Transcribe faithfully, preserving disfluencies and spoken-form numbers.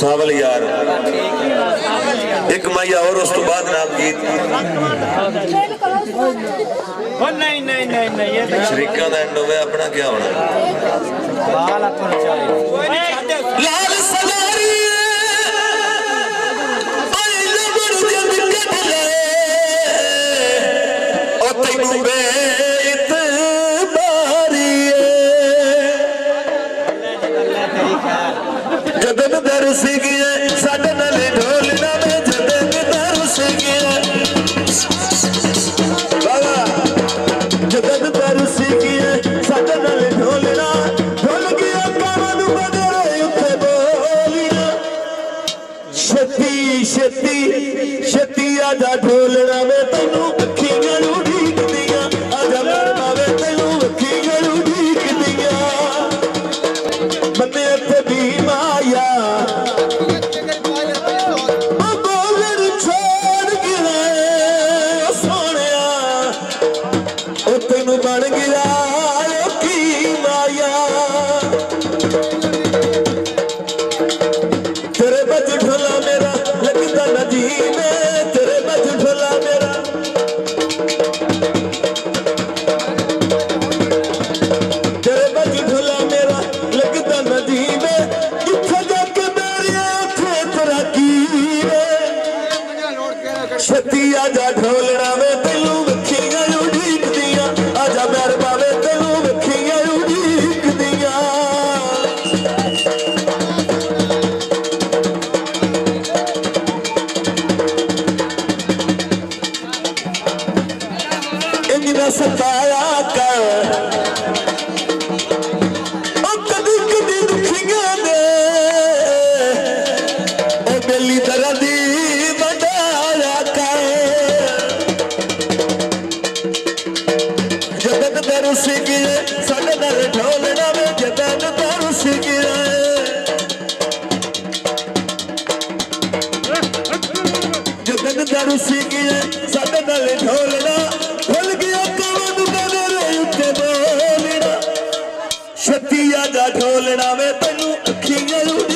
ساول یار ایک مایا اور اس تو بعد نام گیت او نہیں نہیں نہیں یہ شریکاں دا اینڈ ہوے اپنا کیا ہونا بال اپن چاہیے لال سناری اے لبڑ جد کٹ لے او تینو بے شتیا دا ڈھولنا میں تینوں اکھیاں